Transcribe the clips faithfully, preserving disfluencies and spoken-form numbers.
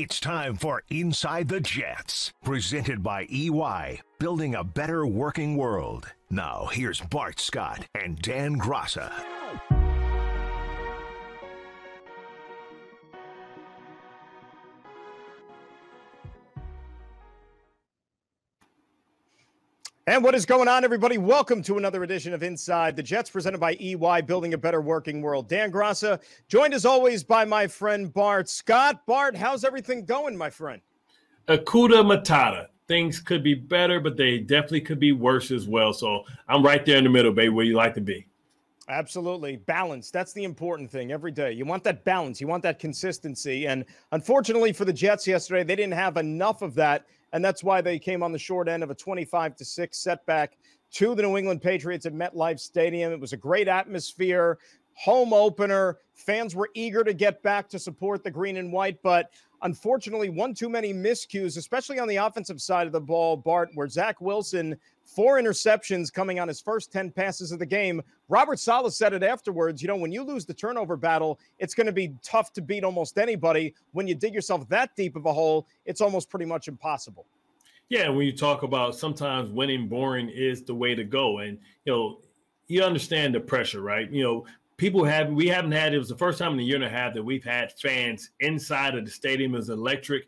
It's time for Inside the Jets, presented by E Y, building a better working world. Now, here's Bart Scott and Dan Graca. And what is going on, everybody? Welcome to another edition of Inside the Jets, presented by E Y, building a better working world. Dan Graca, joined as always by my friend Bart Scott. Bart, how's everything going, my friend? Akuta Matata. Things could be better, but they definitely could be worse as well. So I'm right there in the middle, baby, where you like to be. Absolutely. Balance. That's the important thing every day. You want that balance. You want that consistency. And unfortunately for the Jets yesterday, they didn't have enough of that. And that's why they came on the short end of a twenty-five to six setback to the New England Patriots at MetLife Stadium. It was a great atmosphere, home opener. Fans were eager to get back to support the green and white. But unfortunately, one too many miscues, especially on the offensive side of the ball, Bart, where Zach Wilson, four interceptions coming on his first ten passes of the game. Robert Saleh said it afterwards. You know, when you lose the turnover battle, it's going to be tough to beat almost anybody. When you dig yourself that deep of a hole, it's almost pretty much impossible. Yeah, when you talk about sometimes winning boring is the way to go. And, you know, you understand the pressure, right? You know, people have, we haven't had, it was the first time in a year and a half that we've had fans inside of the stadium. Is electric.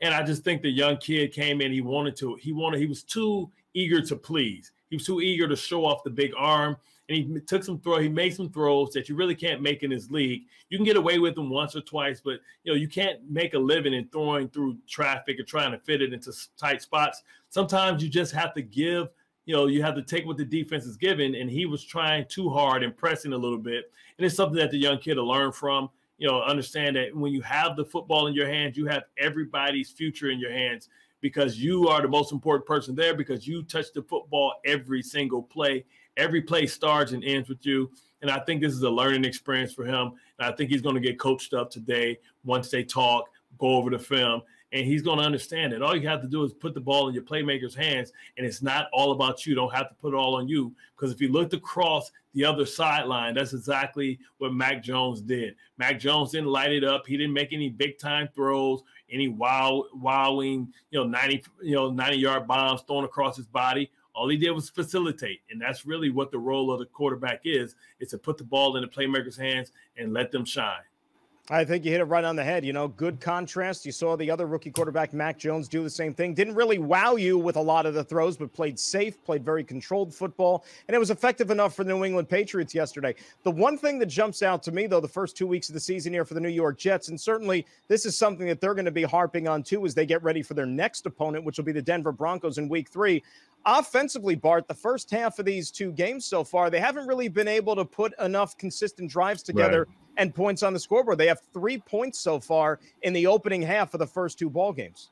And I just think the young kid came in, he wanted to, he wanted, he was too eager to please. He was too eager to show off the big arm. And he took some throw, he made some throws that you really can't make in this league. You can get away with them once or twice, but you know, you can't make a living in throwing through traffic or trying to fit it into tight spots. Sometimes you just have to give. You know, you have to take what the defense is giving, and he was trying too hard and pressing a little bit. And it's something that the young kid will learn from. You know, understand that when you have the football in your hands, you have everybody's future in your hands because you are the most important person there because you touch the football every single play. Every play starts and ends with you. And I think this is a learning experience for him. And I think he's going to get coached up today once they talk, go over the film. And he's going to understand it. All you have to do is put the ball in your playmaker's hands, and it's not all about you. You don't have to put it all on you because if you looked across the other sideline, that's exactly what Mac Jones did. Mac Jones didn't light it up. He didn't make any big-time throws, any wild, wilding, you know, ninety, you know, ninety-yard bombs thrown across his body. All he did was facilitate, and that's really what the role of the quarterback is, is to put the ball in the playmaker's hands and let them shine. I think you hit it right on the head. You know, good contrast. You saw the other rookie quarterback, Mac Jones, do the same thing. Didn't really wow you with a lot of the throws, but played safe, played very controlled football, and it was effective enough for the New England Patriots yesterday. The one thing that jumps out to me, though, the first two weeks of the season here for the New York Jets, and certainly this is something that they're going to be harping on, too, as they get ready for their next opponent, which will be the Denver Broncos in week three. Offensively, Bart, the first half of these two games so far, they haven't really been able to put enough consistent drives together. Right. And points on the scoreboard. They have three points so far in the opening half of the first two ball games.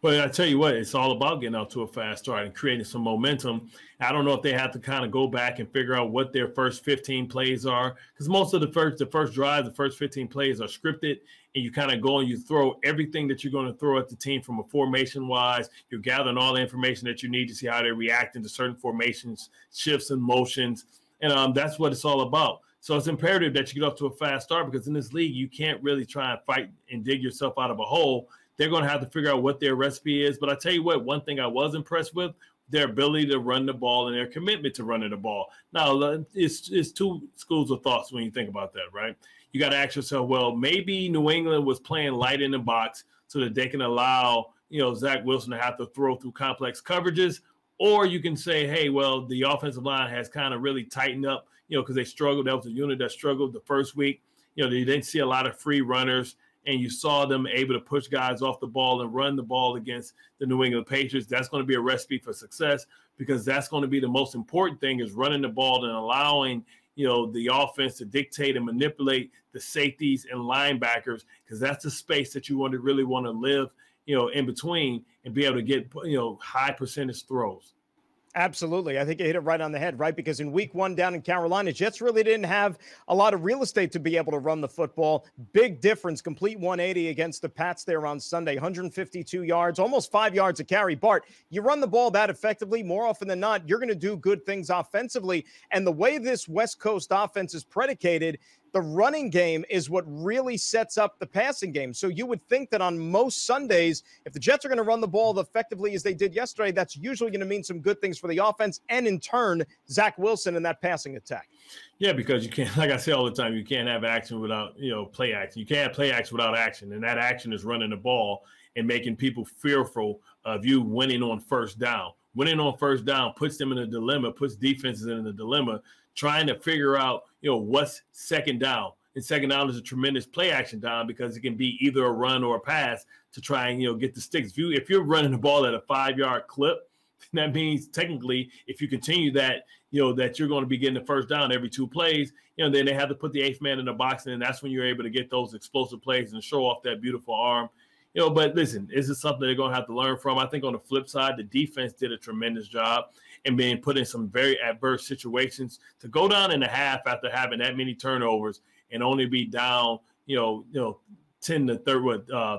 Well, I tell you what, it's all about getting out to a fast start and creating some momentum. I don't know if they have to kind of go back and figure out what their first fifteen plays are, because most of the first, the first drive, the first fifteen plays are scripted, and you kind of go and you throw everything that you're going to throw at the team from a formation-wise. You're gathering all the information that you need to see how they're reacting to certain formations, shifts, and motions, and um, that's what it's all about. So it's imperative that you get off to a fast start because in this league, you can't really try and fight and dig yourself out of a hole. They're going to have to figure out what their recipe is. But I tell you what, one thing I was impressed with, their ability to run the ball and their commitment to running the ball. Now, it's, it's two schools of thoughts when you think about that, right? You got to ask yourself, well, maybe New England was playing light in the box so that they can allow, you know, Zach Wilson to have to throw through complex coverages. Or you can say, hey, well, the offensive line has kind of really tightened up. You know, because they struggled. That was a unit that struggled the first week. You know, they didn't see a lot of free runners, and you saw them able to push guys off the ball and run the ball against the New England Patriots. That's going to be a recipe for success because that's going to be the most important thing is running the ball and allowing, you know, the offense to dictate and manipulate the safeties and linebackers because that's the space that you want to really want to live, you know, in between and be able to get, you know, high percentage throws. Absolutely. I think you hit it right on the head, right? Because in week one down in Carolina, Jets really didn't have a lot of real estate to be able to run the football. Big difference, complete one eighty against the Pats there on Sunday, one hundred fifty-two yards, almost five yards a carry. Bart, you run the ball that effectively, more often than not, you're going to do good things offensively. And the way this West Coast offense is predicated, the running game is what really sets up the passing game. So you would think that on most Sundays, if the Jets are going to run the ball effectively as they did yesterday, that's usually going to mean some good things for the offense and, in turn, Zach Wilson and that passing attack. Yeah, because you can't, like I say all the time, you can't have action without, you know, play action. You can't have play action without action, and that action is running the ball and making people fearful of you winning on first down. Winning on first down puts them in a dilemma, puts defenses in a dilemma, trying to figure out, you know, what's second down. And second down is a tremendous play action down because it can be either a run or a pass to try and, you know, get the sticks. If, you, if you're running the ball at a five-yard clip, that means technically if you continue that, you know, that you're going to be getting the first down every two plays, you know, then they have to put the eighth man in the box, and that's when you're able to get those explosive plays and show off that beautiful arm. You know, but listen, this is something they're going to have to learn from. I think on the flip side, the defense did a tremendous job and being put in some very adverse situations to go down in a half after having that many turnovers and only be down, you know, you know, ten to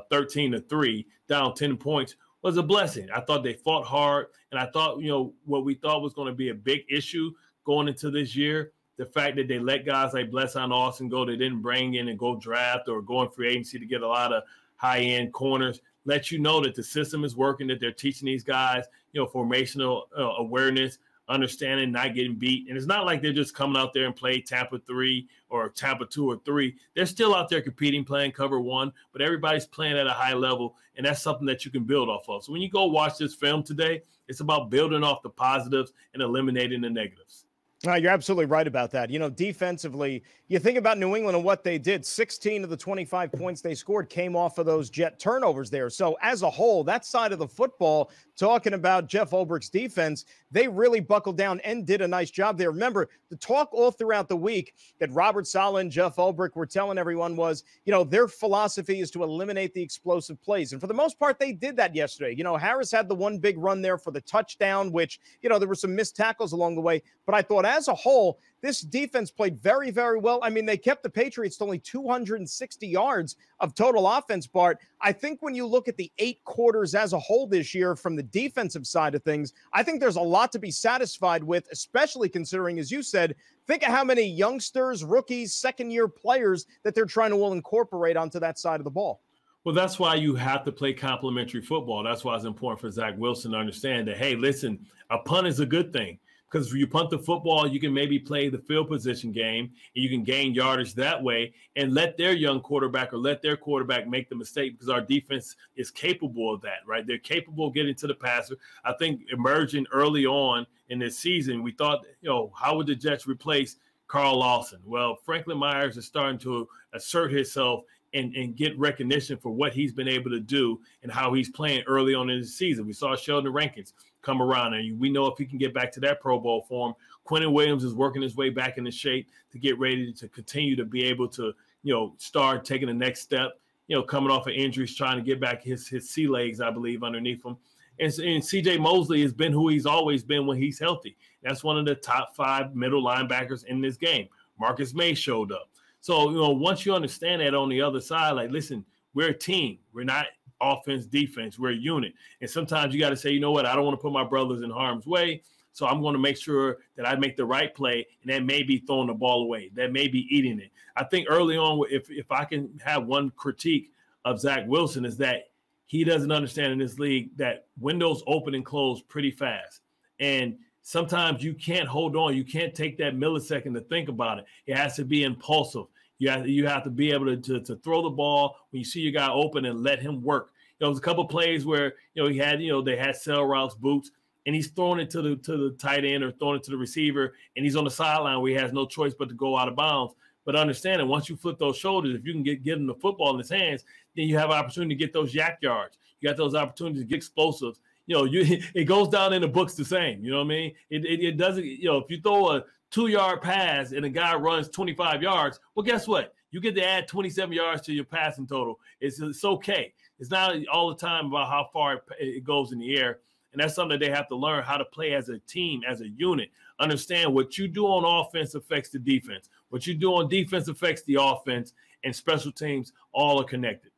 thirteen to three, down ten points was a blessing. I thought they fought hard, and I thought, you know, what we thought was going to be a big issue going into this year, the fact that they let guys like Bless Austin go, they didn't bring in and go draft or go in free agency to get a lot of high-end corners, let you know that the system is working, that they're teaching these guys, you know, formational uh, awareness, understanding, not getting beat. And it's not like they're just coming out there and play Tampa three or Tampa two or three. They're still out there competing, playing cover one, but everybody's playing at a high level, and that's something that you can build off of. So when you go watch this film today, it's about building off the positives and eliminating the negatives. Uh, you're absolutely right about that. You know, defensively, you think about New England and what they did. sixteen of the twenty-five points they scored came off of those Jet turnovers there. So as a whole, that side of the football, talking about Jeff Ulbrich's defense, they really buckled down and did a nice job there. Remember, the talk all throughout the week that Robert Saleh and Jeff Ulbrich were telling everyone was, you know, their philosophy is to eliminate the explosive plays. And for the most part, they did that yesterday. You know, Harris had the one big run there for the touchdown, which, you know, there were some missed tackles along the way. But I thought, as a whole, this defense played very, very well. I mean, they kept the Patriots to only two hundred sixty yards of total offense, Bart. I think when you look at the eight quarters as a whole this year from the defensive side of things, I think there's a lot to be satisfied with, especially considering, as you said, think of how many youngsters, rookies, second-year players that they're trying to all incorporate onto that side of the ball. Well, that's why you have to play complementary football. That's why it's important for Zach Wilson to understand that, hey, listen, a punt is a good thing. Because if you punt the football, you can maybe play the field position game, and you can gain yardage that way and let their young quarterback or let their quarterback make the mistake, because our defense is capable of that, right? They're capable of getting to the passer. I think emerging early on in this season, we thought, you know, how would the Jets replace Carl Lawson? Well, Franklin Myers is starting to assert himself and, and get recognition for what he's been able to do and how he's playing early on in the season. We saw Sheldon Rankins come around, and we know if he can get back to that Pro Bowl form, Quentin Williams is working his way back into shape to get ready to continue to be able to, you know, start taking the next step, you know, coming off of injuries, trying to get back his his sea legs, I believe, underneath him. And, and C J Mosley has been who he's always been when he's healthy. That's one of the top five middle linebackers in this game. Marcus May showed up. So, you know, once you understand that on the other side, like, listen, we're a team. We're not offense, defense, we're a unit. And sometimes you got to say, you know what, I don't want to put my brothers in harm's way, so I'm going to make sure that I make the right play, and that may be throwing the ball away. That may be eating it. I think early on, if, if I can have one critique of Zach Wilson, is that he doesn't understand in this league that windows open and close pretty fast. And sometimes you can't hold on. You can't take that millisecond to think about it. It has to be impulsive. You have, you have to be able to, to, to throw the ball when you see your guy open and let him work. There was a couple of plays where, you know, he had, you know, they had sell routes, boots, and he's throwing it to the to the tight end or throwing it to the receiver, and he's on the sideline where he has no choice but to go out of bounds. But understanding, once you flip those shoulders, if you can get, get him the football in his hands, then you have an opportunity to get those yak yards. You got those opportunities to get explosives. You know, you it goes down in the books the same. You know what I mean? It it, it doesn't, you know, if you throw a two-yard pass and a guy runs twenty-five yards, well, guess what? You get to add twenty-seven yards to your passing total. It's, it's okay. It's not all the time about how far it, it goes in the air, and that's something that they have to learn how to play as a team, as a unit. Understand what you do on offense affects the defense. What you do on defense affects the offense, and special teams all are connected.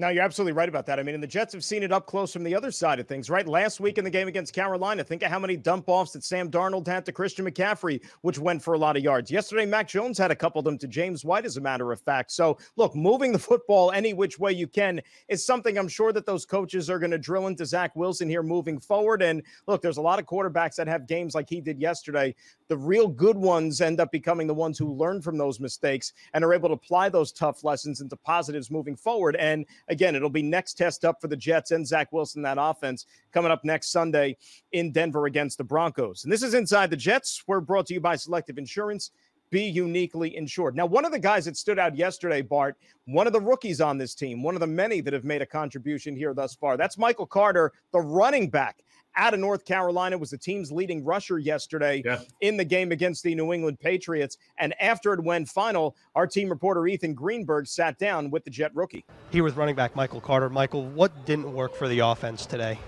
No, you're absolutely right about that. I mean, and the Jets have seen it up close from the other side of things, right? Last week in the game against Carolina, think of how many dump-offs that Sam Darnold had to Christian McCaffrey, which went for a lot of yards. Yesterday, Mac Jones had a couple of them to James White, as a matter of fact. So, look, moving the football any which way you can is something I'm sure that those coaches are going to drill into Zach Wilson here moving forward. And, look, there's a lot of quarterbacks that have games like he did yesterday. The real good ones end up becoming the ones who learn from those mistakes and are able to apply those tough lessons into positives moving forward. And, again, it'll be next test up for the Jets and Zach Wilson, that offense, coming up next Sunday in Denver against the Broncos. And this is Inside the Jets. We're brought to you by Selective Insurance. Be uniquely insured. Now, one of the guys that stood out yesterday, Bart, one of the rookies on this team, one of the many that have made a contribution here thus far, that's Michael Carter, the running back out of North Carolina, was the team's leading rusher yesterday yeah. in the game against the New England Patriots. And after it went final, our team reporter Ethan Greenberg sat down with the Jet rookie. Here with running back Michael Carter. Michael, what didn't work for the offense today?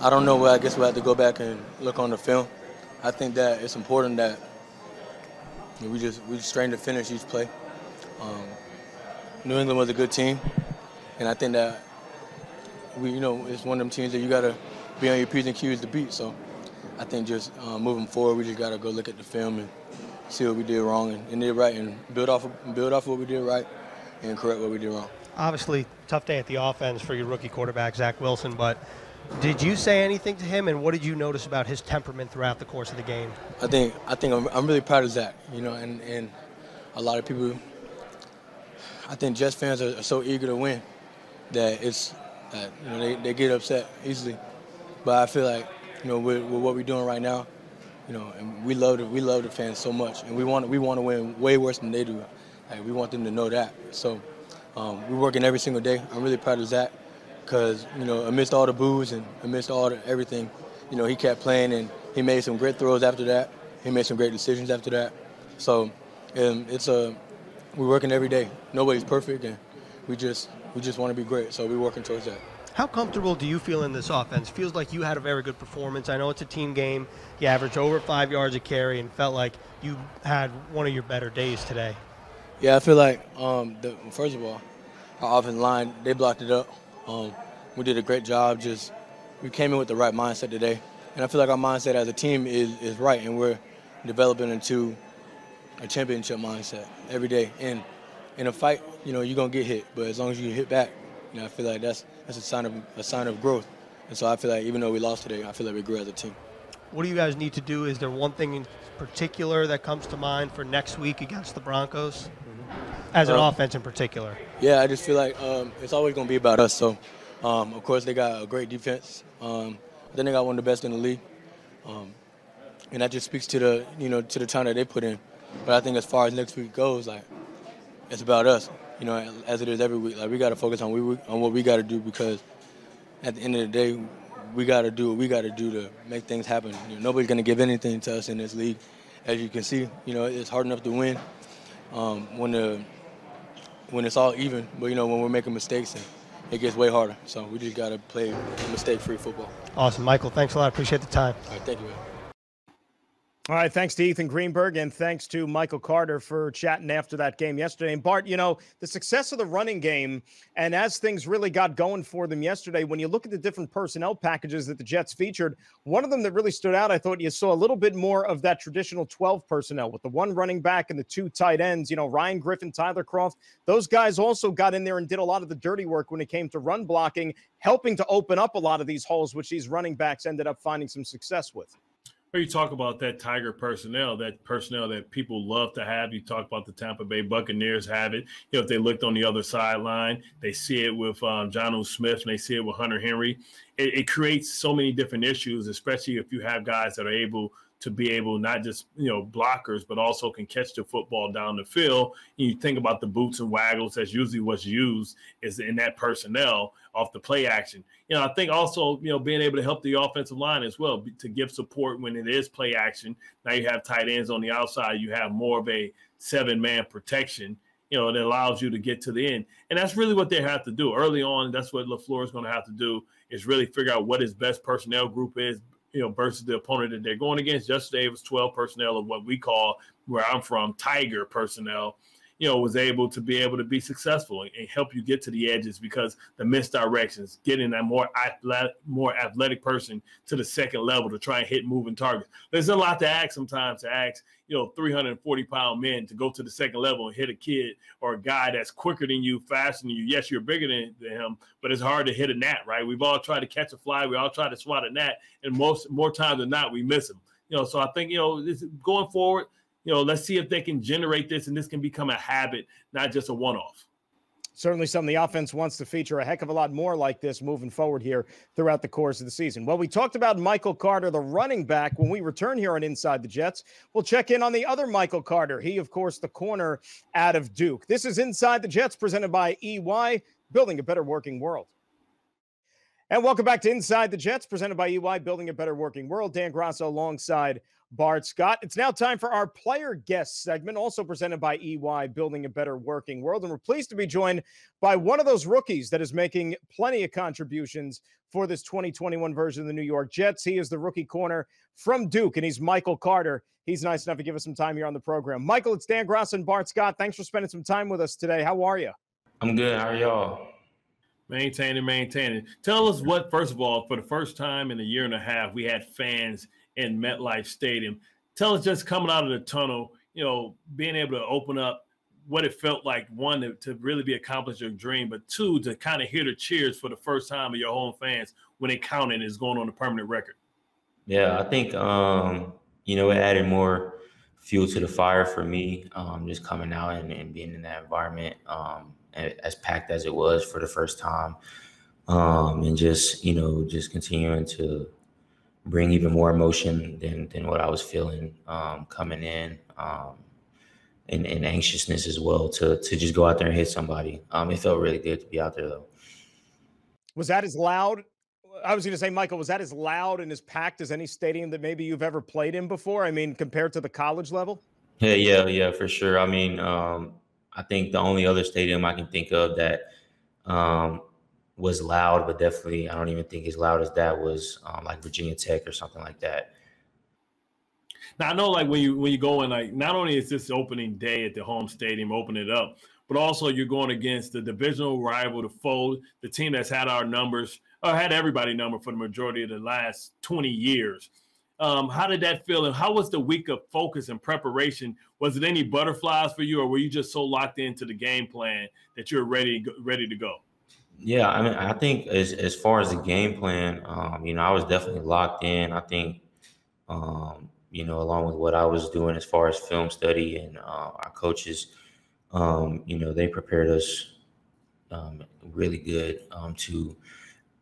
I don't know. I guess we'll have to go back and look on the film. I think that it's important that we just we just strained to finish each play. Um, New England was a good team, and I think that we, you know, it's one of them teams that you gotta be on your P's and Q's to beat. So I think just uh, moving forward, we just gotta go look at the film and see what we did wrong and, and did right, and build off build off what we did right and correct what we did wrong. Obviously, tough day at the offense for your rookie quarterback Zach Wilson, but did you say anything to him, and what did you notice about his temperament throughout the course of the game? I think I think I'm, I'm really proud of Zach, you know, and, and a lot of people. I think Jets fans are, are so eager to win that it's uh, you know they, they get upset easily, but I feel like you know with, with what we're doing right now, you know, and we love the, we love the fans so much, and we want we want to win way worse than they do. Like, we want them to know that. So um, we're working every single day. I'm really proud of Zach. Because, you know, amidst all the boos and amidst all the everything, you know, he kept playing, and he made some great throws after that. He made some great decisions after that. So um, it's a, we're working every day. Nobody's perfect, and we just we just want to be great. So we're working towards that. How comfortable do you feel in this offense? Feels like you had a very good performance. I know it's a team game. You averaged over five yards a carry and felt like you had one of your better days today. Yeah, I feel like, um, the, first of all, our offensive line, they blocked it up. Um, we did a great job. Just we came in with the right mindset today, and I feel like our mindset as a team is, is right, and we're developing into a championship mindset every day. And in a fight, you know, you're gonna get hit, but as long as you hit back, you know, I feel like that's that's a sign of a sign of growth. And so I feel like even though we lost today, I feel like we grew as a team. What do you guys need to do? Is there one thing in particular that comes to mind for next week against the Broncos? As an um, offense in particular. Yeah, I just feel like um, it's always going to be about us. So, um, of course, they got a great defense. Um, then they got one of the best in the league. Um, and that just speaks to the, you know, to the time that they put in. But I think as far as next week goes, like, it's about us, you know, as it is every week. Like, we got to focus on, we, on what we got to do, because at the end of the day, we got to do what we got to do to make things happen. You know, nobody's going to give anything to us in this league. As you can see, you know, it's hard enough to win um, when the – when it's all even, but, you know, when we're making mistakes, and it gets way harder. So we just got to play mistake-free football. Awesome. Michael, thanks a lot. Appreciate the time. All right, thank you, man. All right, thanks to Ethan Greenberg, and thanks to Michael Carter for chatting after that game yesterday. And, Bart, you know, the success of the running game, and as things really got going for them yesterday, when you look at the different personnel packages that the Jets featured, one of them that really stood out, I thought you saw a little bit more of that traditional twelve personnel with the one running back and the two tight ends, you know, Ryan Griffin, Tyler Kroft. Those guys also got in there and did a lot of the dirty work when it came to run blocking, helping to open up a lot of these holes, which these running backs ended up finding some success with. You talk about that Tiger personnel, that personnel that people love to have. You talk about the Tampa Bay Buccaneers have it. You know, if they looked on the other sideline, they see it with um, Jonnu Smith, and they see it with Hunter Henry. It, it creates so many different issues, especially if you have guys that are able to be able not just, you know, blockers, but also can catch the football down the field. And you think about the boots and waggles, that's usually what's used is in that personnel off the play action. You know, I think also, you know, being able to help the offensive line as well, to give support when it is play action. Now you have tight ends on the outside. You have more of a seven-man protection, you know, that allows you to get to the end. And that's really what they have to do. Early on, that's what LaFleur is going to have to do, is really figure out what his best personnel group is, you know, versus the opponent that they're going against. Yesterday it was twelve personnel, of what we call, where I'm from, Tiger personnel. you know, was able to be able to be successful and, and help you get to the edges, because the misdirections, getting a more athletic, more athletic person to the second level to try and hit moving targets. There's a lot to ask sometimes to ask, you know, three hundred forty pound men to go to the second level and hit a kid or a guy that's quicker than you, faster than you. Yes, you're bigger than, than him, but it's hard to hit a gnat, right? We've all tried to catch a fly. We all try to swat a gnat, and most more times than not, we miss him. You know, so I think, you know, this, going forward, you know, let's see if they can generate this, and this can become a habit, not just a one-off. Certainly something the offense wants to feature a heck of a lot more like this moving forward here throughout the course of the season. Well, we talked about Michael Carter, the running back. When we return here on Inside the Jets, we'll check in on the other Michael Carter. He, of course, the corner out of Duke. This is Inside the Jets, presented by E Y, building a better working world. And welcome back to Inside the Jets, presented by E Y, building a better working world. Dan Graca alongside Bart Scott. It's now time for our player guest segment, also presented by E Y, building a better working world. And we're pleased to be joined by one of those rookies that is making plenty of contributions for this twenty twenty-one version of the New York Jets. He is the rookie corner from Duke, and he's Michael Carter. He's nice enough to give us some time here on the program. Michael, it's Dan Graca and Bart Scott. Thanks for spending some time with us today. How are you? I'm good. How are y'all? Maintaining, maintaining. Tell us what, first of all, for the first time in a year and a half, we had fans in MetLife Stadium. Tell us, just coming out of the tunnel, you know, being able to open up, what it felt like, one, to, to really be accomplished your dream, but two, to kind of hear the cheers for the first time of your home fans when it counted, is going on a permanent record. Yeah, I think, um, you know, it added more fuel to the fire for me, um, just coming out and, and being in that environment, um, as packed as it was for the first time. Um, and just, you know, just continuing to bring even more emotion than than what I was feeling um, coming in, um, and, and anxiousness as well to to just go out there and hit somebody. Um, it felt really good to be out there, though. Was that as loud? I was going to say, Michael, was that as loud and as packed as any stadium that maybe you've ever played in before? I mean, compared to the college level? Yeah, yeah, yeah, for sure. I mean, um, I think the only other stadium I can think of that um, was loud, but definitely I don't even think as loud as that, was um, like Virginia Tech or something like that. Now, I know, like, when you when you go in, like, not only is this opening day at the home stadium, open it up, but also you're going against the divisional rival, the foe, the team that's had our numbers, or had everybody number for the majority of the last twenty years. Um, how did that feel, and how was the week of focus and preparation? Was it any butterflies for you, or were you just so locked into the game plan that you're ready ready to go? Yeah, I mean, I think as as far as the game plan, um, you know, I was definitely locked in. I think, um, you know, along with what I was doing as far as film study and uh, our coaches, um, you know, they prepared us um, really good um, to.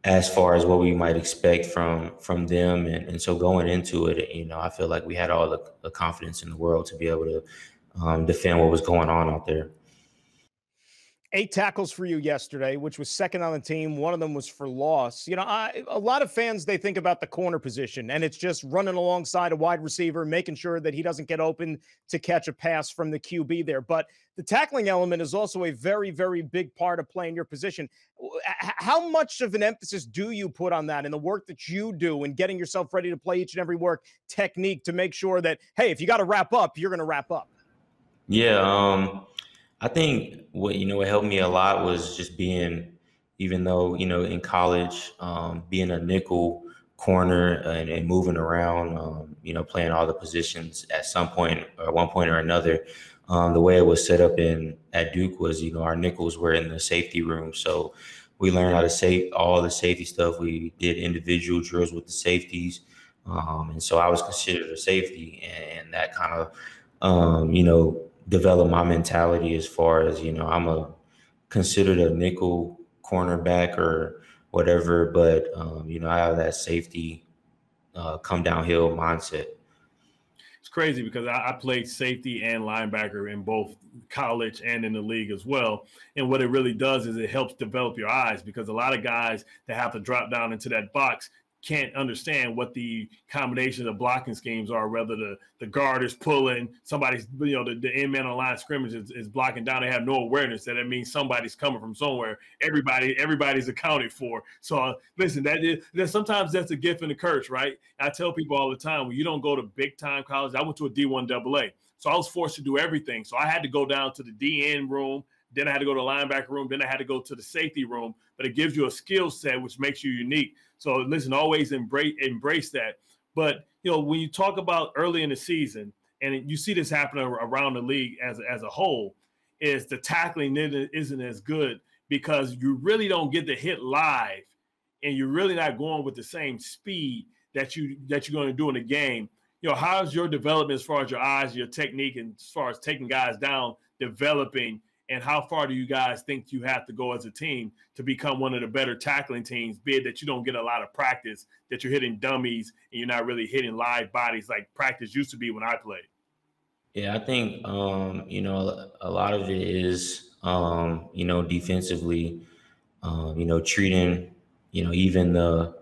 as far as what we might expect from from them. And, and so going into it, you know, I feel like we had all the, the confidence in the world to be able to um, defend what was going on out there. Eight tackles for you yesterday, which was second on the team. One of them was for loss. You know, I, a lot of fans, they think about the corner position, and it's just running alongside a wide receiver, making sure that he doesn't get open to catch a pass from the Q B there. But the tackling element is also a very, very big part of playing your position. How much of an emphasis do you put on that and the work that you do in getting yourself ready to play each and every work technique to make sure that, hey, if you got to wrap up, you're going to wrap up? Yeah, um... I think what, you know, what helped me a lot was just being, even though, you know, in college, um, being a nickel corner and, and moving around, um, you know, playing all the positions at some point or one point or another, um, the way it was set up in at Duke was, you know, our nickels were in the safety room. So we learned how to save all the safety stuff. We did individual drills with the safeties. Um, and so I was considered a safety, and, and that kind of, um, you know, develop my mentality as far as, you know, I'm a considered a nickel cornerback or whatever, but, um, you know, I have that safety uh, come downhill mindset. It's crazy because I, I played safety and linebacker in both college and in the league as well. And what it really does is it helps develop your eyes, because a lot of guys that have to drop down into that box can't understand what the combination of blocking schemes are, whether the, the guard is pulling, somebody's, you know, the, the end man on line scrimmage is, is blocking down. They have no awareness that it means somebody's coming from somewhere. Everybody, everybody's accounted for. So uh, listen, that is, that sometimes that's a gift and a curse, right? I tell people all the time, when you don't go to big time college, I went to a D one double A. So I was forced to do everything. So I had to go down to the D N room. Then I had to go to the linebacker room. Then I had to go to the safety room. But it gives you a skill set, which makes you unique. So listen, always embrace embrace that. But, you know, when you talk about early in the season, and you see this happening around the league as, as a whole, is the tackling isn't as good because you really don't get the hit live, and you're really not going with the same speed that, you, that you're going to do in the game. You know, how's your development as far as your eyes, your technique, and as far as taking guys down, developing, and how far do you guys think you have to go as a team to become one of the better tackling teams, be it that you don't get a lot of practice, that you're hitting dummies and you're not really hitting live bodies like practice used to be when I played? Yeah, I think, um, you know, a lot of it is, um, you know, defensively, um, you know, treating, you know, even the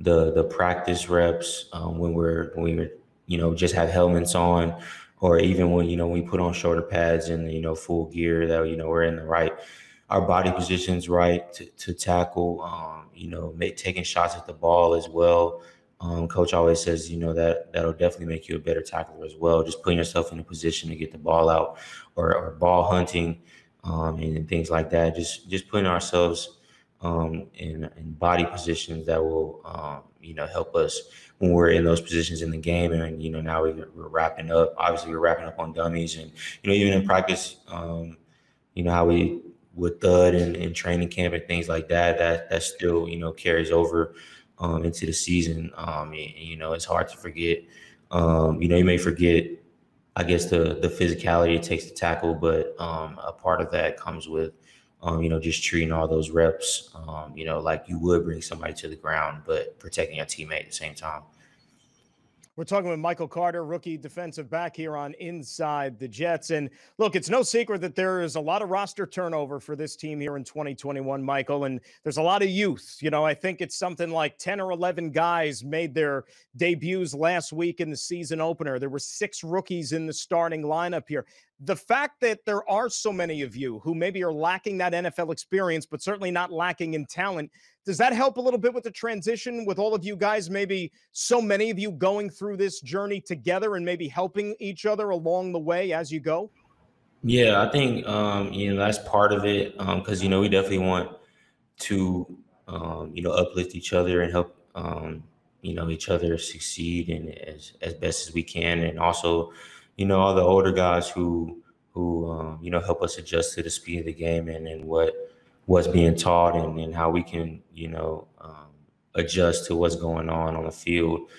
the the practice reps um, when we're, when we're, you know, just have helmets on, or even when, you know, we put on shoulder pads and, you know, full gear, that, you know, we're in the right, our body positions right to, to tackle, um, you know, make, taking shots at the ball as well. Um, Coach always says, you know, that that'll definitely make you a better tackler as well. Just putting yourself in a position to get the ball out, or, or ball hunting, um, and, and things like that. Just just putting ourselves um, in, in body positions that will, um, you know, help us when we're in those positions in the game. And, you know, now we're, we're wrapping up. Obviously, we're wrapping up on dummies. And, you know, even in practice, um, you know, how we would thud and, and training camp and things like that, that, that still, you know, carries over Um, into the season. Um, and, you know, it's hard to forget. Um, you know, you may forget, I guess, the the physicality it takes to tackle, but um, a part of that comes with, um, you know, just treating all those reps, um, you know, like you would bring somebody to the ground, but protecting your teammate at the same time. We're talking with Michael Carter, rookie defensive back here on Inside the Jets. And look, it's no secret that there is a lot of roster turnover for this team here in twenty twenty-one, Michael, and there's a lot of youth. You know, I think it's something like ten or eleven guys made their debuts last week in the season opener. There were six rookies in the starting lineup here. The fact that there are so many of you who maybe are lacking that N F L experience, but certainly not lacking in talent, does that help a little bit with the transition with all of you guys, maybe so many of you going through this journey together and maybe helping each other along the way as you go? Yeah, I think, um, you know, that's part of it, because, um, you know, we definitely want to, um, you know, uplift each other and help, um, you know, each other succeed and as, as best as we can. And also, you know, all the older guys who, who um, you know, help us adjust to the speed of the game and, and what what's being taught and, and how we can, you know, um, adjust to what's going on on the field.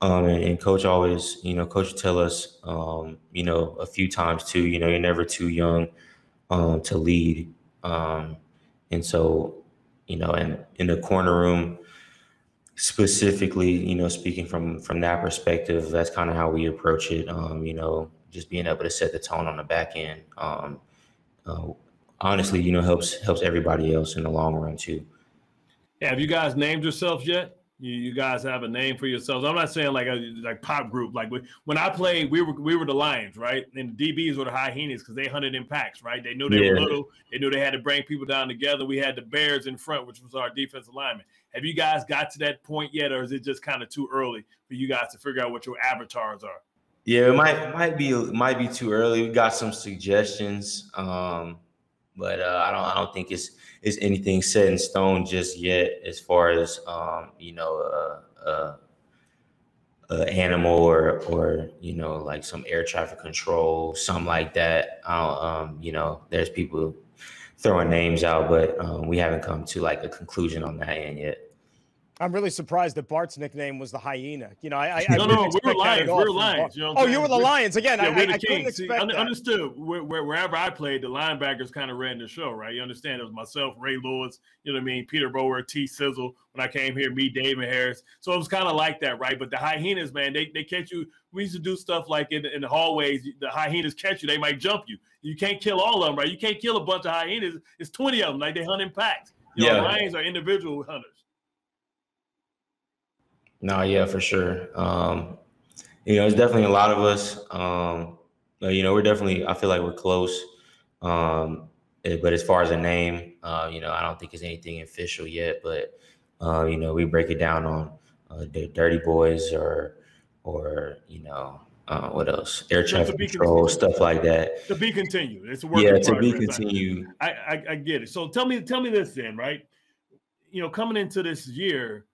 Um, and, and Coach always, you know, Coach would tell us, um, you know, a few times too, you know, you're never too young um, to lead. Um, and so, you know, and in the corner room, specifically, you know, speaking from from that perspective, that's kind of how we approach it. Um, you know, just being able to set the tone on the back end, um, uh, honestly, you know, helps helps everybody else in the long run too. Yeah, have you guys named yourselves yet? You, you guys have a name for yourselves? I'm not saying like a like pop group. Like when I played, we were we were the Lions, right? And the D Bs were the hyenas because they hunted in packs, right? They knew they yeah. were little. They knew they had to bring people down together. We had the Bears in front, which was our defensive lineman. Have you guys got to that point yet, or is it just kind of too early for you guys to figure out what your avatars are? Yeah, it might it might be it might be too early. We got some suggestions, um, but uh, I don't I don't think it's it's anything set in stone just yet as far as um, you know, uh, uh, uh, animal or or you know, like some air traffic control, something like that. I don't, um, you know, there's people throwing names out, but um, we haven't come to like a conclusion on that end yet. I'm really surprised that Bart's nickname was the hyena. You know, I, I no, no, we were Lions. We were Lions. You know oh, you were the we're, Lions again. Yeah, I, we're the I, I couldn't expect See, that. Understood. Where, where, wherever I played, the linebackers kind of ran the show, right? You understand? It was myself, Ray Lewis. You know what I mean? Peter Bower, T. Sizzle. When I came here, me, David Harris. So it was kind of like that, right? But the hyenas, man, they they catch you. We used to do stuff like in, in the hallways. The hyenas catch you. They might jump you. You can't kill all of them, right? You can't kill a bunch of hyenas. It's twenty of them. Like they hunt in packs. You yeah. know, lions are individual hunters. No, yeah, for sure. Um, you know, it's definitely a lot of us. Um, you know, we're definitely, I feel like we're close. Um, but as far as a name, uh, you know, I don't think it's anything official yet. But, uh, you know, we break it down on uh, the Dirty Boys or, or you know, Uh, what else? Air traffic control, stuff like that. To be continued. It's a work. Yeah, to be continued. I, I I get it. So tell me, tell me this then, right? You know, coming into this year,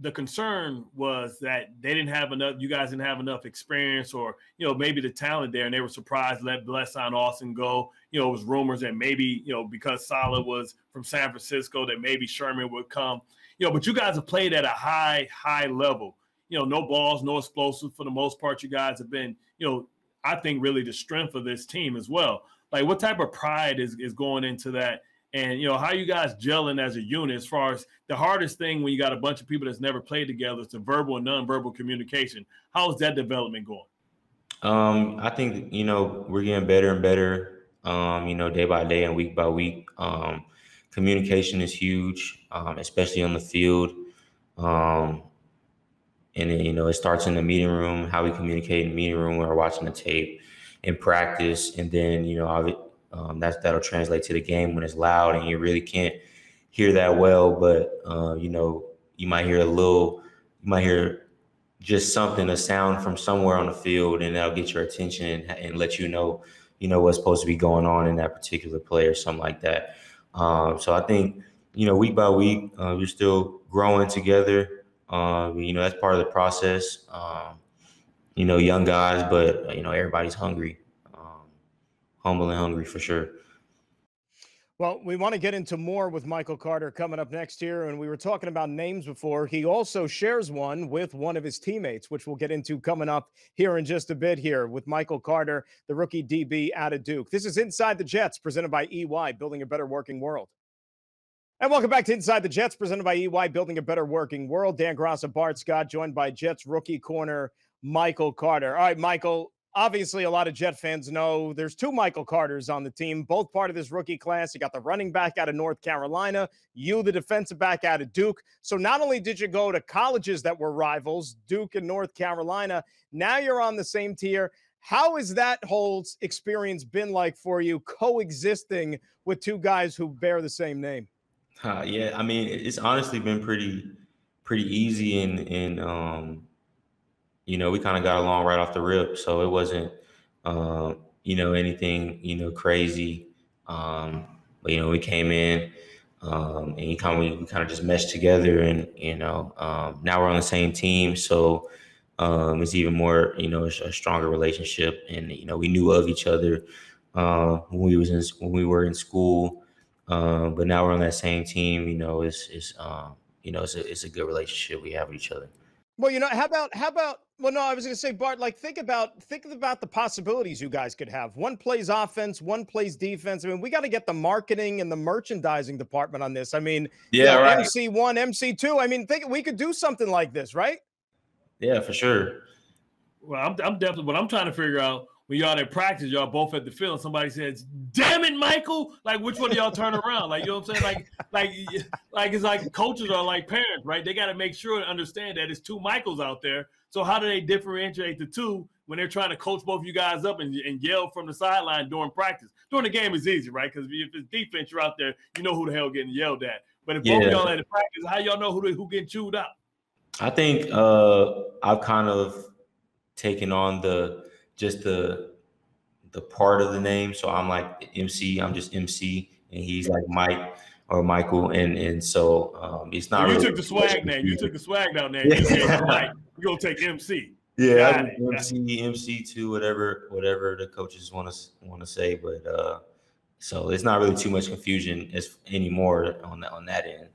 the concern was that they didn't have enough. You guys didn't have enough experience, or you know, maybe the talent there, and they were surprised let Bless Austin go. You know, it was rumors that maybe you know because Saleh was from San Francisco that maybe Sherman would come. You know, but you guys have played at a high high level. You know, no balls, no explosives for the most part. You guys have been, you know, I think really the strength of this team as well. Like, what type of pride is, is going into that? And, you know, how you guys gelling as a unit as far as the hardest thing when you got a bunch of people that's never played together is the verbal and nonverbal communication. How is that development going? Um, I think, you know, we're getting better and better, um, you know, day by day and week by week. Um, communication is huge, um, especially on the field. Um, And then, you know, it starts in the meeting room, how we communicate in the meeting room when we're watching the tape in practice. And then, you know, um, that's, that'll translate to the game when it's loud and you really can't hear that well. But, uh, you know, you might hear a little, you might hear just something, a sound from somewhere on the field, and that'll get your attention and, and let you know, you know, what's supposed to be going on in that particular play or something like that. Um, so I think, you know, week by week, uh, we're still growing together. Um, you know, that's part of the process, um, you know, young guys, but, you know, everybody's hungry, um, humble and hungry for sure. Well, we want to get into more with Michael Carter coming up next year. And we were talking about names before. He also shares one with one of his teammates, which we'll get into coming up here in just a bit here with Michael Carter, the rookie D B out of Duke. This is Inside the Jets presented by E Y, building a better working world. And welcome back to Inside the Jets, presented by E Y, building a better working world. Dan Graca, Bart Scott, joined by Jets rookie corner Michael Carter. All right, Michael, obviously a lot of Jet fans know there's two Michael Carters on the team, both part of this rookie class. You got the running back out of North Carolina, you the defensive back out of Duke. So not only did you go to colleges that were rivals, Duke and North Carolina, now you're on the same tier. How has that whole experience been like for you, coexisting with two guys who bear the same name? Uh, yeah, I mean, it's honestly been pretty, pretty easy, and and um, you know, we kind of got along right off the rip, so it wasn't, uh, you know, anything, you know, crazy. Um, but you know, we came in, um, and you kind of we kind of just meshed together, and you know, um, now we're on the same team, so um, it's even more, you know, a stronger relationship, and you know, we knew of each other uh, when we was in, when we were in school. Um, but now we're on that same team, you know, it's, it's, um, you know, it's a, it's a good relationship we have with each other. Well, you know, how about, how about, well, no, I was going to say, Bart, like, think about, think about the possibilities you guys could have. One plays offense, one plays defense. I mean, we got to get the marketing and the merchandising department on this. I mean, yeah, you know, right. M C one, M C two. I mean, think we could do something like this, right? Yeah, for sure. Well, I'm, I'm definitely, what I'm trying to figure out, when y'all at practice, y'all both at the field, somebody says, "Damn it, Michael!" Like, which one of y'all turn around? Like, you know what I'm saying? Like, like, like it's like coaches are like parents, right? They got to make sure and understand that it's two Michaels out there. So how do they differentiate the two when they're trying to coach both you guys up and, and yell from the sideline during practice? During the game is easy, right? Because if it's defense, you're out there, you know who the hell getting yelled at. But if yeah. both y'all at the practice, how y'all know who they, who getting chewed out? I think uh, I've kind of taken on the. Just the the part of the name. So I'm like M C, I'm just M C, and he's like Mike or Michael. And and so um, it's not well, you really took the swag name. You took the swag down there. Yeah. Like, you're going to take M C. Yeah, I do M C, M C two, whatever whatever the coaches want to want to say. But uh, so it's not really too much confusion as anymore on that, on that end.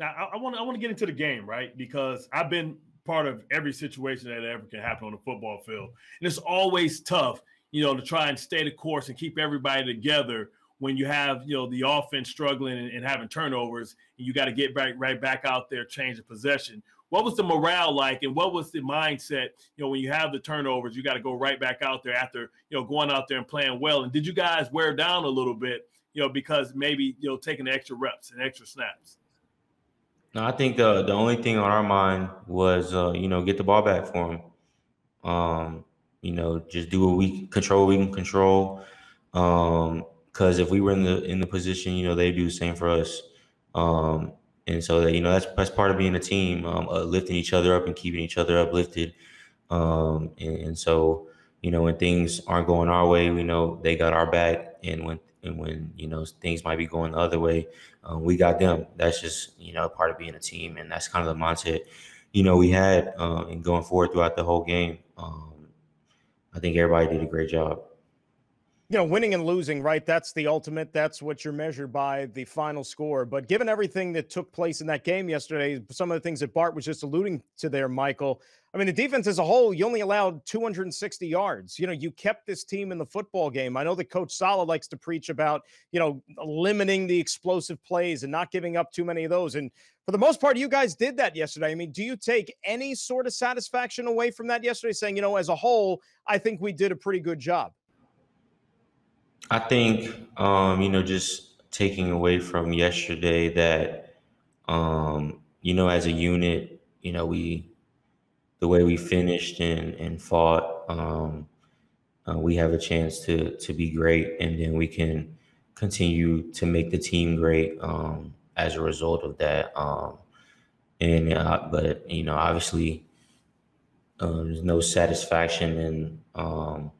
Now, I want I want to get into the game, right? Because I've been – part of every situation that ever can happen on the football field. And it's always tough, you know, to try and stay the course and keep everybody together when you have, you know, the offense struggling and, and having turnovers, and you got to get back right back out there, change the possession. What was the morale like, and what was the mindset, you know, when you have the turnovers, you got to go right back out there after, you know, going out there and playing well? And did you guys wear down a little bit, you know, because maybe, you know, taking the extra reps and extra snaps? No, I think the the only thing on our mind was, uh, you know, get the ball back for him. Um, you know, just do what we control, we can control. Um, because if we were in the in the position, you know, they do the same for us. Um, and so that, you know, that's that's part of being a team, um, uh, lifting each other up and keeping each other uplifted. Um, and, and so you know, when things aren't going our way, we know they got our back. And when and when, you know, things might be going the other way, uh, we got them. That's just, you know, part of being a team. And that's kind of the mindset, you know, we had uh, and going forward throughout the whole game. Um, I think everybody did a great job. You know, winning and losing, right? That's the ultimate. That's what you're measured by, the final score. But given everything that took place in that game yesterday, some of the things that Bart was just alluding to there, Michael, I mean, the defense as a whole, you only allowed two hundred sixty yards. You know, you kept this team in the football game. I know that Coach Saleh likes to preach about, you know, limiting the explosive plays and not giving up too many of those. And for the most part, you guys did that yesterday. I mean, do you take any sort of satisfaction away from that yesterday, saying, you know, as a whole, I think we did a pretty good job? I think, um, you know, just taking away from yesterday that, um, you know, as a unit, you know, we, the way we finished and, and fought, um, uh, we have a chance to to be great. And then we can continue to make the team great um, as a result of that. Um, and uh, but, you know, obviously uh, there's no satisfaction in, um,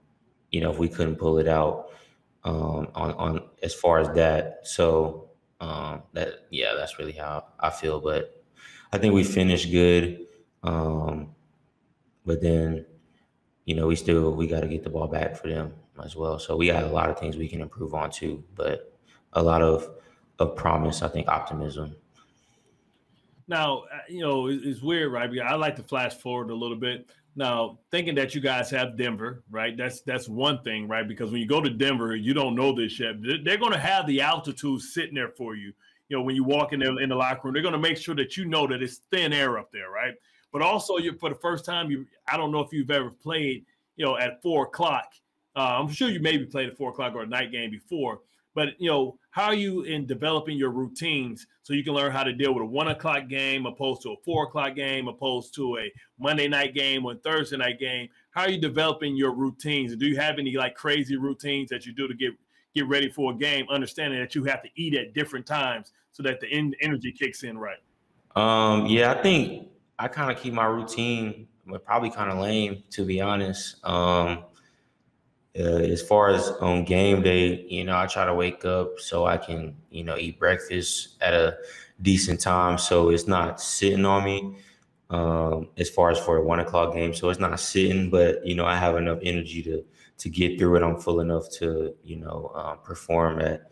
you know, if we couldn't pull it out. Um, on, on as far as that. So um, that, yeah, that's really how I feel. But I think we finished good. Um, but then, you know, we still, we got to get the ball back for them as well. So we got a lot of things we can improve on too, but a lot of, of promise, I think optimism. Now, you know, it's weird, right? I like to flash forward a little bit. Now, thinking that you guys have Denver, right? That's that's one thing, right? Because when you go to Denver, you don't know this yet. They're going to have the altitude sitting there for you. You know, when you walk in there in the locker room, they're going to make sure that you know that it's thin air up there, right? But also, you for the first time, you I don't know if you've ever played, you know, at four o'clock. Uh, I'm sure you maybe played at four o'clock or a night game before. But, you know, how are you in developing your routines so you can learn how to deal with a one o'clock game opposed to a four o'clock game opposed to a Monday night game or a Thursday night game? How are you developing your routines? And do you have any like crazy routines that you do to get get ready for a game, understanding that you have to eat at different times so that the en- energy kicks in right? Um, yeah, I think I kind of keep my routine, but probably kind of lame, to be honest. Um Uh, as far as on game day, you know, I try to wake up so I can, you know, eat breakfast at a decent time. So it's not sitting on me um, as far as for a one o'clock game. So it's not sitting, but, you know, I have enough energy to to get through it. I'm full enough to, you know, uh, perform at,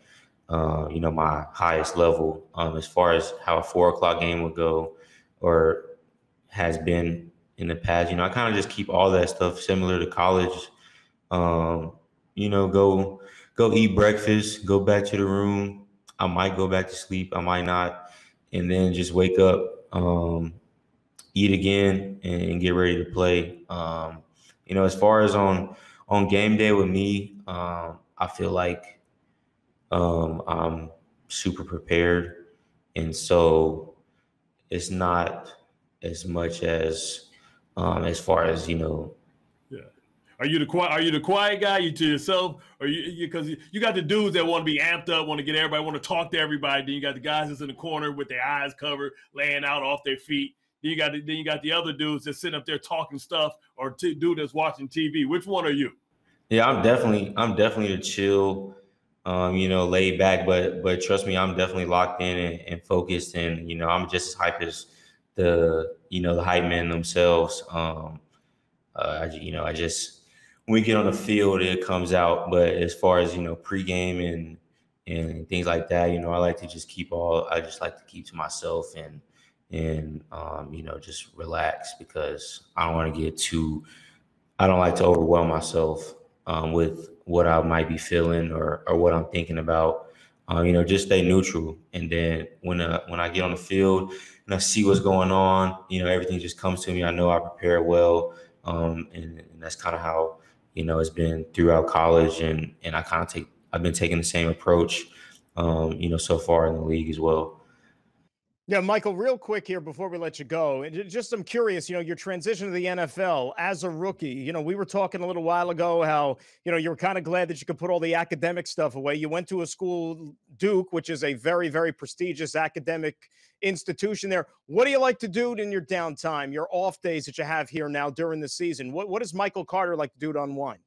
uh, you know, my highest level. Um, as far as how a four o'clock game would go or has been in the past, you know, I kind of just keep all that stuff similar to college. Um, you know, go, go eat breakfast, go back to the room. I might go back to sleep. I might not. And then just wake up, um, eat again and, and get ready to play. Um, you know, as far as on, on game day with me, um, I feel like, um, I'm super prepared. And so it's not as much as, um, as far as, you know, Are you the quiet? Are you the quiet guy? You to yourself? Or you because you, you got the dudes that want to be amped up, want to get everybody, want to talk to everybody. Then you got the guys that's in the corner with their eyes covered, laying out off their feet. Then you got the, then you got the other dudes that's sitting up there talking stuff, or t- dude that's watching T V. Which one are you? Yeah, I'm definitely I'm definitely the chill, um, you know, laid back. But but trust me, I'm definitely locked in and, and focused, and you know, I'm just as hype as the you know the hype men themselves. Um, uh, I, you know, I just. When we get on the field, it comes out. But as far as, you know, pregame and and things like that, you know, I like to just keep all I just like to keep to myself and and, um, you know, just relax because I don't want to get too I don't like to overwhelm myself um, with what I might be feeling or, or what I'm thinking about. Um, you know, just stay neutral. And then when uh, when I get on the field and I see what's going on, you know, everything just comes to me. I know I prepare well. Um, and, and that's kind of how. You know, it's been throughout college, and and I kind of take I've been taking the same approach, um, you know, so far in the league as well. Yeah, Michael, real quick here before we let you go, and just I'm curious, you know, your transition to the N F L as a rookie, you know, we were talking a little while ago how, you know, you were kind of glad that you could put all the academic stuff away. You went to a school, Duke, which is a very, very prestigious academic institution there. What do you like to do in your downtime, your off days that you have here now during the season? What, what does Michael Carter like to do to unwind?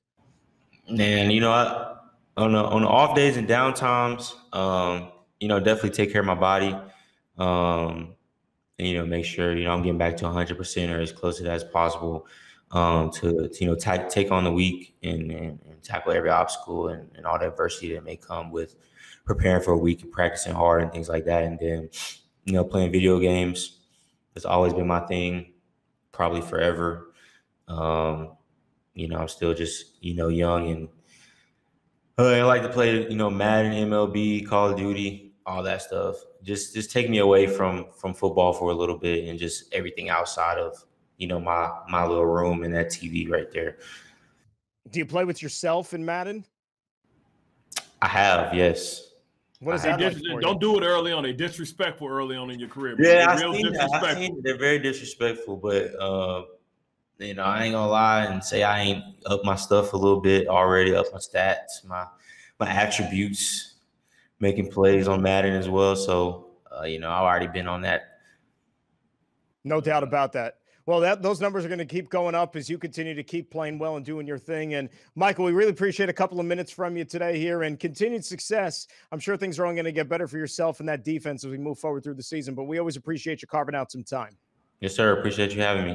Man, you know, I, on, the, on the off days and downtimes, um, you know, definitely take care of my body. Um, and, you know, make sure, you know, I'm getting back to one hundred percent or as close to that as possible, um, to, to you know, t- take on the week and, and, and tackle every obstacle and, and all the adversity that may come with preparing for a week and practicing hard and things like that. And then, you know, playing video games has always been my thing, probably forever. Um, you know, I'm still just, you know, young and uh, I like to play, you know, Madden, M L B, Call of Duty, all that stuff. Just just take me away from from football for a little bit and just everything outside of, you know, my my little room and that T V right there. Do you play with yourself in Madden? I have, yes. What is that like for you? Don't do it early on. They're disrespectful early on in your career. Yeah, I've seen that. I've seen they're very disrespectful, but, uh, you know, I ain't going to lie and say I ain't up my stuff a little bit already, up my stats, my my attributes. Making plays on Madden as well. So, uh, you know, I've already been on that. No doubt about that. Well, that those numbers are going to keep going up as you continue to keep playing well and doing your thing. And, Michael, we really appreciate a couple of minutes from you today here and continued success. I'm sure things are only going to get better for yourself and that defense as we move forward through the season. But we always appreciate you carving out some time. Yes, sir. Appreciate you having me.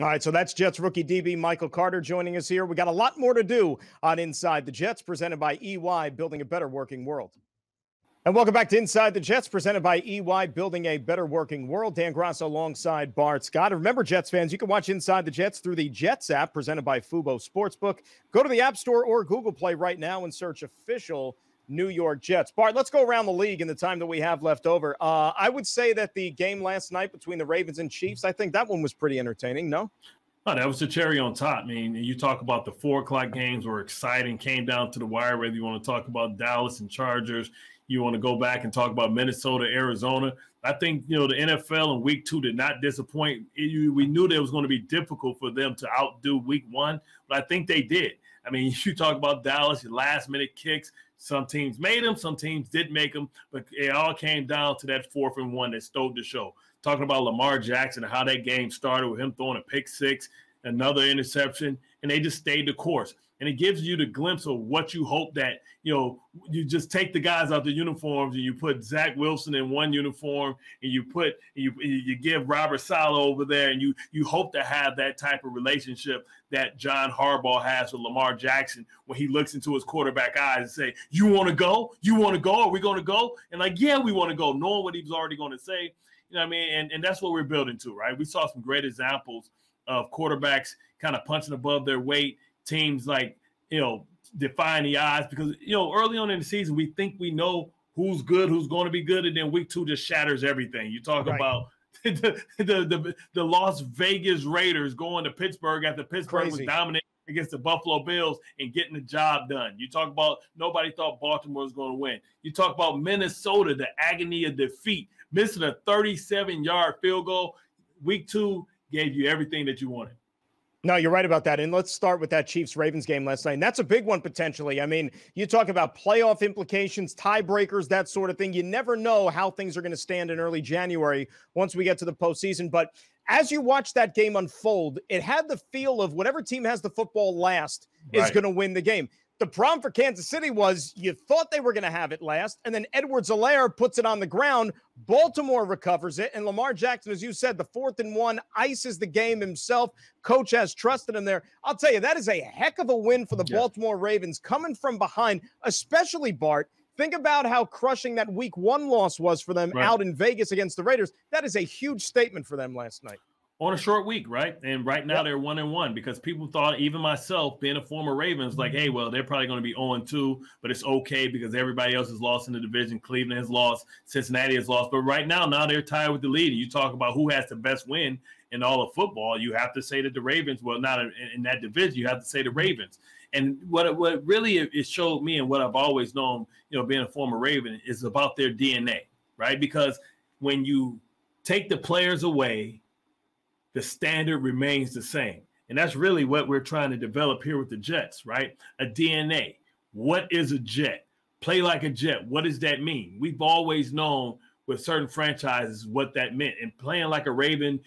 All right, so that's Jets rookie D B Michael Carter joining us here. We got a lot more to do on Inside the Jets, presented by E Y, building a better working world. And welcome back to Inside the Jets, presented by E Y, building a better working world. Dan Graca alongside Bart Scott. And remember, Jets fans, you can watch Inside the Jets through the Jets app, presented by Fubo Sportsbook. Go to the App Store or Google Play right now and search official New York Jets. Bart, let's go around the league in the time that we have left over. Uh, I would say that the game last night between the Ravens and Chiefs, I think that one was pretty entertaining, no? Oh, that was the cherry on top. I mean, you talk about the four o'clock games were exciting, came down to the wire, whether you want to talk about Dallas and Chargers. You want to go back and talk about Minnesota, Arizona. I think, you know, the N F L in week two did not disappoint. It, we knew that it was going to be difficult for them to outdo week one, but I think they did. I mean, you talk about Dallas, last-minute kicks. Some teams made them, some teams didn't make them, but it all came down to that fourth and one that stole the show. Talking about Lamar Jackson and how that game started with him throwing a pick six, another interception, and they just stayed the course. And it gives you the glimpse of what you hope that, you know, you just take the guys out the uniforms and you put Zach Wilson in one uniform and you put you you give Robert Saleh over there and you you hope to have that type of relationship that John Harbaugh has with Lamar Jackson when he looks into his quarterback eyes and say, you want to go? You want to go? Are we going to go? And like, yeah, we want to go, knowing what he was already going to say. You know what I mean? And, and that's what we're building to, right? We saw some great examples of quarterbacks kind of punching above their weight, teams like, you know, defying the odds because, you know, early on in the season, we think we know who's good, who's going to be good. And then week two just shatters everything. You talk right. about the, the, the, the Las Vegas Raiders going to Pittsburgh after Pittsburgh Crazy. was dominant against the Buffalo Bills and getting the job done. You talk about nobody thought Baltimore was going to win. You talk about Minnesota, the agony of defeat, missing a thirty-seven yard field goal. Week two gave you everything that you wanted. No, you're right about that. And let's start with that Chiefs-Ravens game last night. And that's a big one potentially. I mean, you talk about playoff implications, tiebreakers, that sort of thing. You never know how things are going to stand in early January once we get to the postseason. But as you watch that game unfold, it had the feel of whatever team has the football last right. is going to win the game. The problem for Kansas City was you thought they were going to have it last, and then Edwards-Helaire puts it on the ground. Baltimore recovers it, and Lamar Jackson, as you said, the fourth and one, ices the game himself. Coach has trusted him there. I'll tell you, that is a heck of a win for the yeah. Baltimore Ravens coming from behind, especially, Bart. Think about how crushing that week one loss was for them right. out in Vegas against the Raiders. That is a huge statement for them last night. On a short week, right? And right now yep. they're one and one because people thought, even myself, being a former Ravens, like, hey, well, they're probably going to be oh and two, but it's okay because everybody else has lost in the division. Cleveland has lost. Cincinnati has lost. But right now, now they're tied with the lead. You talk about who has the best win in all of football. You have to say that the Ravens, well, not in, in that division, you have to say the Ravens. And what what really it showed me and what I've always known, you know, being a former Raven, is about their D N A, right? Because when you take the players away, the standard remains the same. And that's really what we're trying to develop here with the Jets, right? A D N A. What is a Jet? Play like a Jet. What does that mean? We've always known with certain franchises what that meant. And playing like a Raven,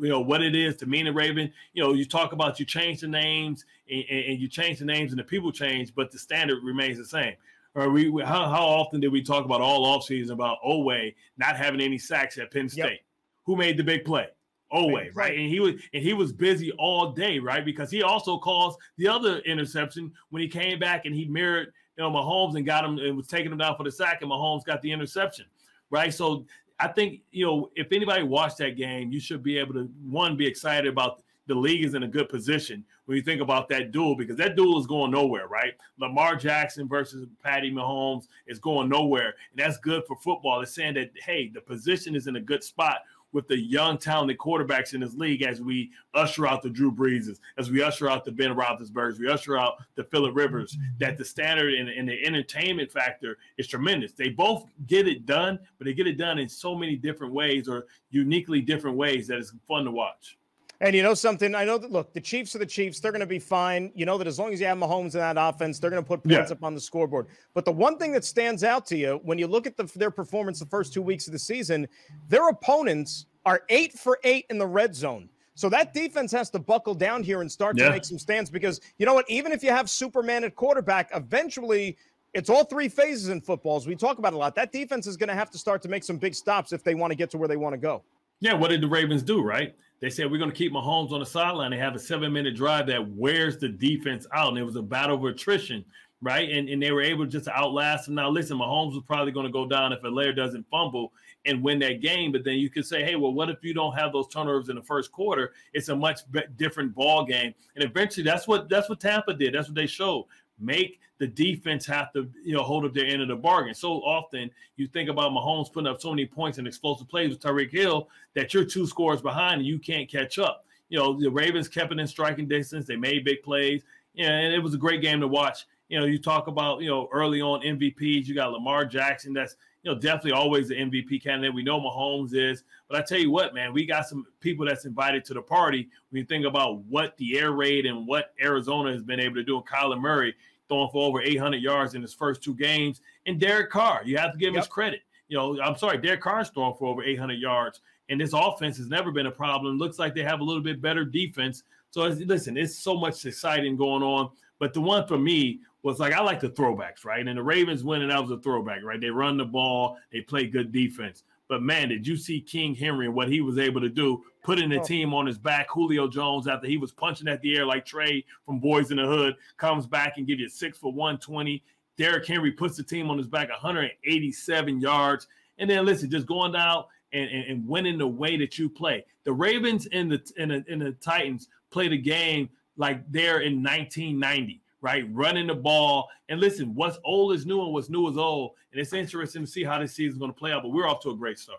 you know, what it is to mean a Raven. You know, you talk about you change the names and, and you change the names and the people change, but the standard remains the same. Or we, how, how often did we talk about all offseason about Oweh not having any sacks at Penn State? Yep. Who made the big play? Oweh, right? And he was and he was busy all day, right? Because he also caused the other interception when he came back and he mirrored, you know, Mahomes and got him and was taking him down for the sack, and Mahomes got the interception, right? So I think, you know, if anybody watched that game, you should be able to, one, be excited about the league is in a good position when you think about that duel, because that duel is going nowhere, right? Lamar Jackson versus Patty Mahomes is going nowhere, and that's good for football. It's saying that, hey, the position is in a good spot with the young, talented quarterbacks in this league as we usher out the Drew Breeses, as we usher out the Ben Roethlisbergers, we usher out the Phillip Rivers, that the standard and, and the entertainment factor is tremendous. They both get it done, but they get it done in so many different ways or uniquely different ways that it's fun to watch. And you know something, I know that, look, the Chiefs are the Chiefs. They're going to be fine. You know that as long as you have Mahomes in that offense, they're going to put points yeah. up on the scoreboard. But the one thing that stands out to you when you look at the, their performance the first two weeks of the season, their opponents are eight for eight in the red zone. So that defense has to buckle down here and start yeah. to make some stands, because you know what? Even if you have Superman at quarterback, eventually it's all three phases in football, as we talk about a lot. That defense is going to have to start to make some big stops if they want to get to where they want to go. Yeah, what did the Ravens do, right? They said, we're going to keep Mahomes on the sideline. They have a seven-minute drive that wears the defense out, and it was a battle of attrition, right? And and they were able just to outlast him. Now, listen, Mahomes was probably going to go down if Allaire doesn't fumble and win that game, but then you could say, hey, well, what if you don't have those turnovers in the first quarter? It's a much different ball game. And eventually, that's what that's what Tampa did. That's what they showed. Make the defense have to, you know, hold up their end of the bargain. So often you think about Mahomes putting up so many points and explosive plays with Tyreek Hill that you're two scores behind and you can't catch up. You know, the Ravens kept it in striking distance. They made big plays. You know, and it was a great game to watch. You know, you talk about, you know, early on M V Ps. You got Lamar Jackson. That's, you know, definitely always the M V P candidate. We know Mahomes is. But I tell you what, man, we got some people that's invited to the party when you think about what the air raid and what Arizona has been able to do. And Kyler Murray throwing for over eight hundred yards in his first two games. And Derek Carr, you have to give yep. him his credit. You know, I'm sorry, Derek Carr's throwing for over eight hundred yards. And this offense has never been a problem. Looks like they have a little bit better defense. So, it's, listen, it's so much exciting going on. But the one for me was, like, I like the throwbacks, right? And the Ravens winning, that was a throwback, right? They run the ball. They play good defense. But, man, did you see King Henry and what he was able to do, putting the team on his back? Julio Jones, after he was punching at the air like Trey from Boys in the Hood, comes back and gives you six for one twenty. Derrick Henry puts the team on his back one hundred eighty-seven yards. And then, listen, just going down and, and, and winning the way that you play. The Ravens and the, and the, and the Titans played a game like they're in nineteen ninety. Right, running the ball. And listen, what's old is new and what's new is old. And it's interesting to see how this season's going to play out, but we're off to a great start.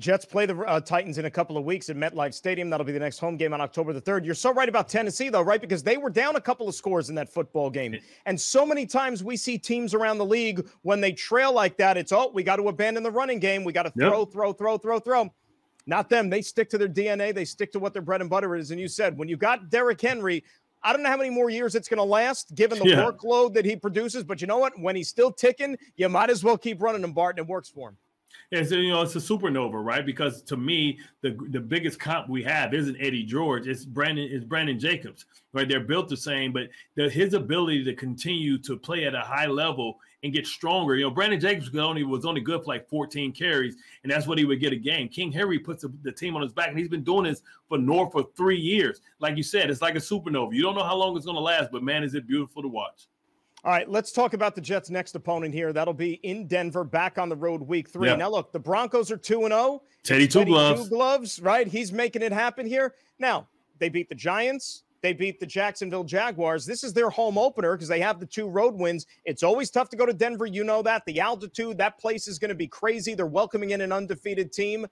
Jets play the uh, Titans in a couple of weeks at MetLife Stadium. That'll be the next home game on October the third. You're so right about Tennessee, though, right? Because they were down a couple of scores in that football game. And so many times we see teams around the league, when they trail like that, it's, oh, we got to abandon the running game. We got to throw, yep. throw, throw, throw, throw. Not them. They stick to their D N A. They stick to what their bread and butter is. And you said, when you got Derrick Henry, I don't know how many more years it's going to last, given the yeah. workload that he produces. But you know what? When he's still ticking, you might as well keep running him, Bart, and it works for him. Yeah, so, you know, it's a supernova, right? Because to me, the the biggest comp we have isn't Eddie George. It's Brandon, it's Brandon Jacobs, right? They're built the same, but the, his ability to continue to play at a high level and get stronger. You know, Brandon Jacobs only, was only good for like fourteen carries, and that's what he would get a game. King Henry puts the, the team on his back, and he's been doing this for north for three years. Like you said, it's like a supernova. You don't know how long it's going to last, but, man, is it beautiful to watch. All right, let's talk about the Jets' next opponent here. That'll be in Denver, back on the road week three. Yep. Now, look, the Broncos are two and oh. Teddy, Teddy Two Gloves. Two Gloves, right? He's making it happen here. Now, they beat the Giants. They beat the Jacksonville Jaguars. This is their home opener because they have the two road wins. It's always tough to go to Denver. You know that. The altitude, that place is going to be crazy. They're welcoming in an undefeated team.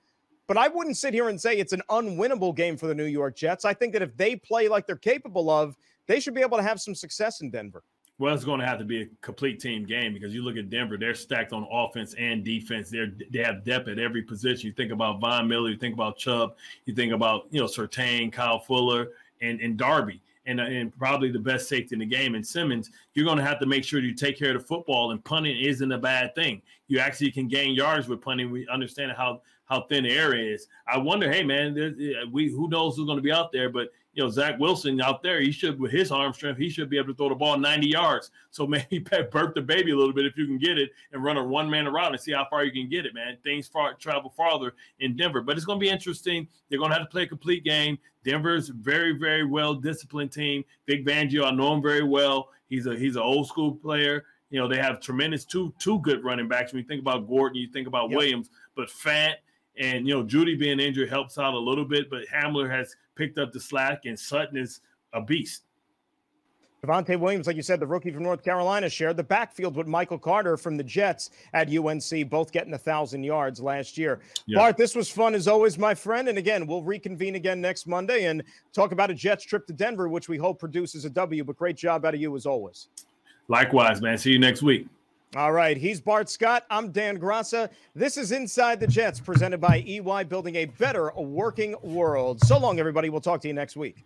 But I wouldn't sit here and say it's an unwinnable game for the New York Jets. I think that if they play like they're capable of, they should be able to have some success in Denver. well, it's going to have to be a complete team game because you look at Denver, they're stacked on offense and defense. They're, they have depth at every position. You think about Von Miller, you think about Chubb, you think about, you know, Surtain, Kyle Fuller, and, and Darby, and, and probably the best safety in the game. And Simmons, you're going to have to make sure you take care of the football, and punting isn't a bad thing. You actually can gain yards with punting. We understand how, how thin the air is. I wonder, hey, man, we who knows who's going to be out there, but, you know, Zach Wilson out there, he should, with his arm strength, he should be able to throw the ball ninety yards. So maybe burp the baby a little bit if you can get it and run a one-man around and see how far you can get it, man. Things far, travel farther in Denver. But it's going to be interesting. They're going to have to play a complete game. Denver's very, very well-disciplined team. Vic Fangio, I know him very well. He's a he's an old-school player. You know, they have tremendous two two good running backs. When you think about Gordon, you think about yep. Williams. But Fant and, you know, Judy being injured helps out a little bit. But Hamler has picked up the slack, and Sutton is a beast. Javonte Williams, like you said, the rookie from North Carolina, shared the backfield with Michael Carter from the Jets at U N C, both getting one thousand yards last year. Yeah. Bart, this was fun as always, my friend. And again, we'll reconvene again next Monday and talk about a Jets trip to Denver, which we hope produces a W. But great job out of you as always. Likewise, man. See you next week. All right. He's Bart Scott. I'm Dan Graca. This is Inside the Jets, presented by E Y, building a better working world. So long, everybody. We'll talk to you next week.